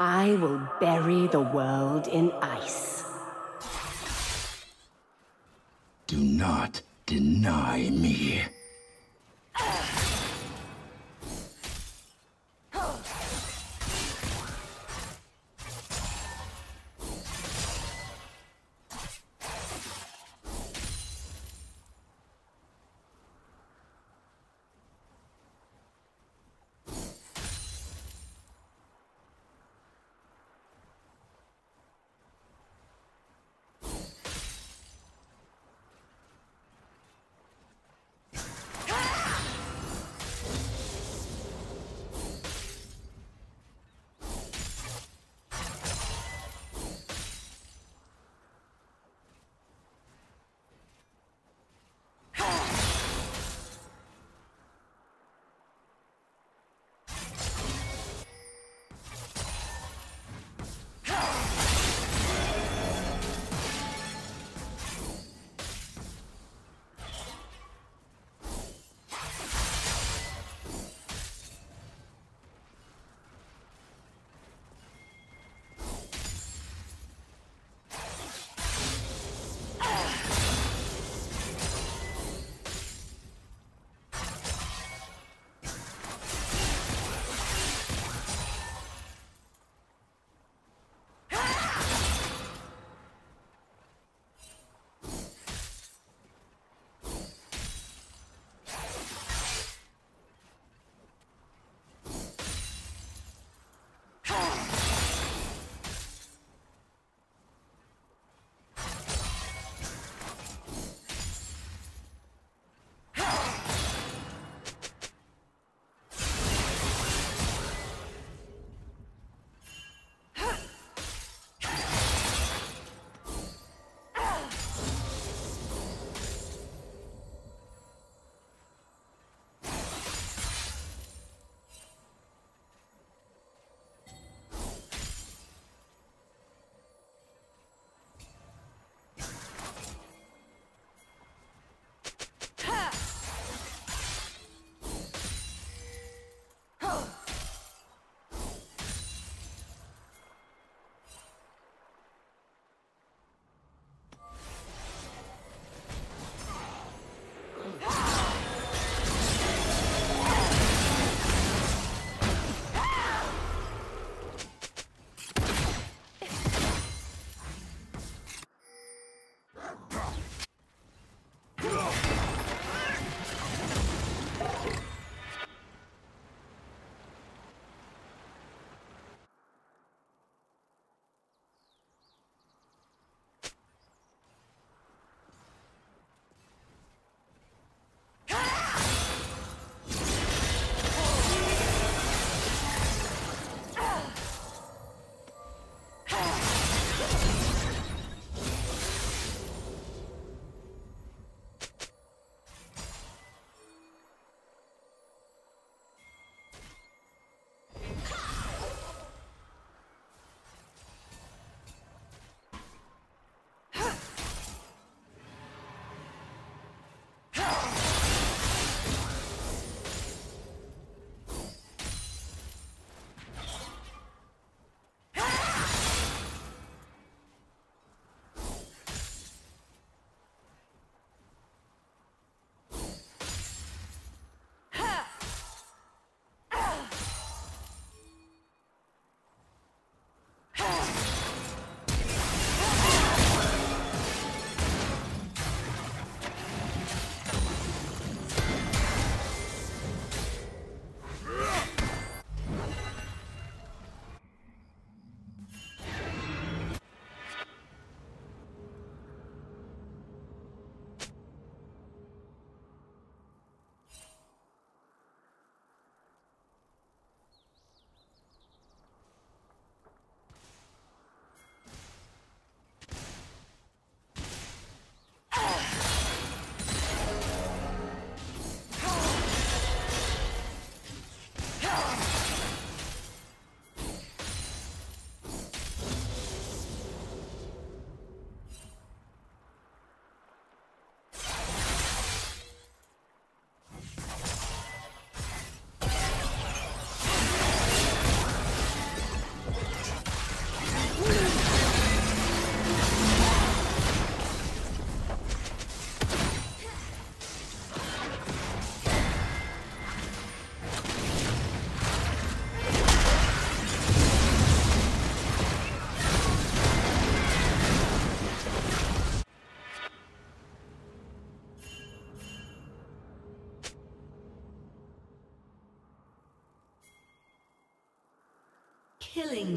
I will bury the world in ice. Do not deny me. Killing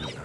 Good.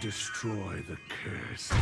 Destroy the curse.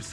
This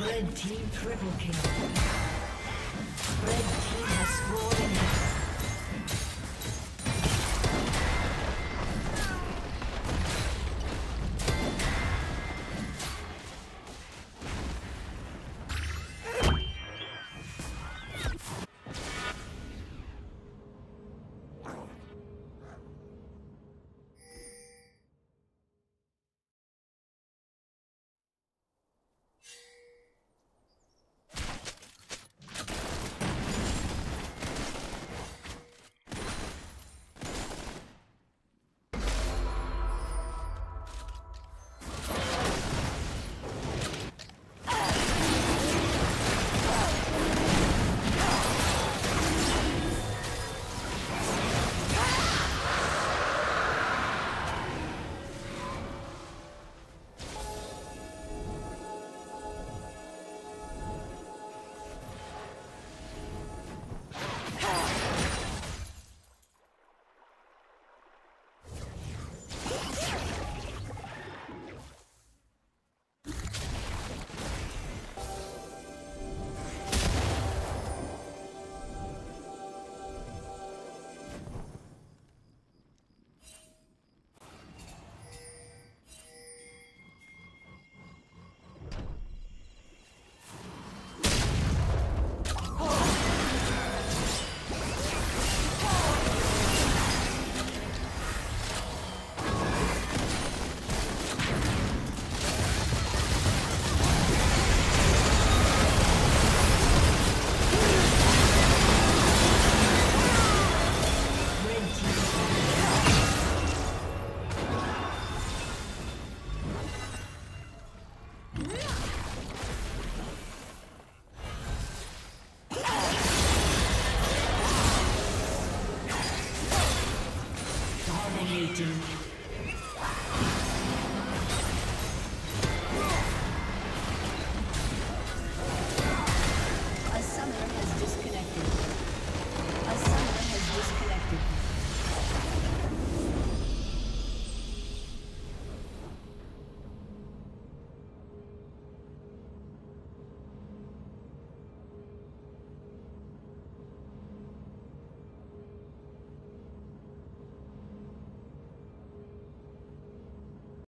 Red team triple kill. Red team has scored.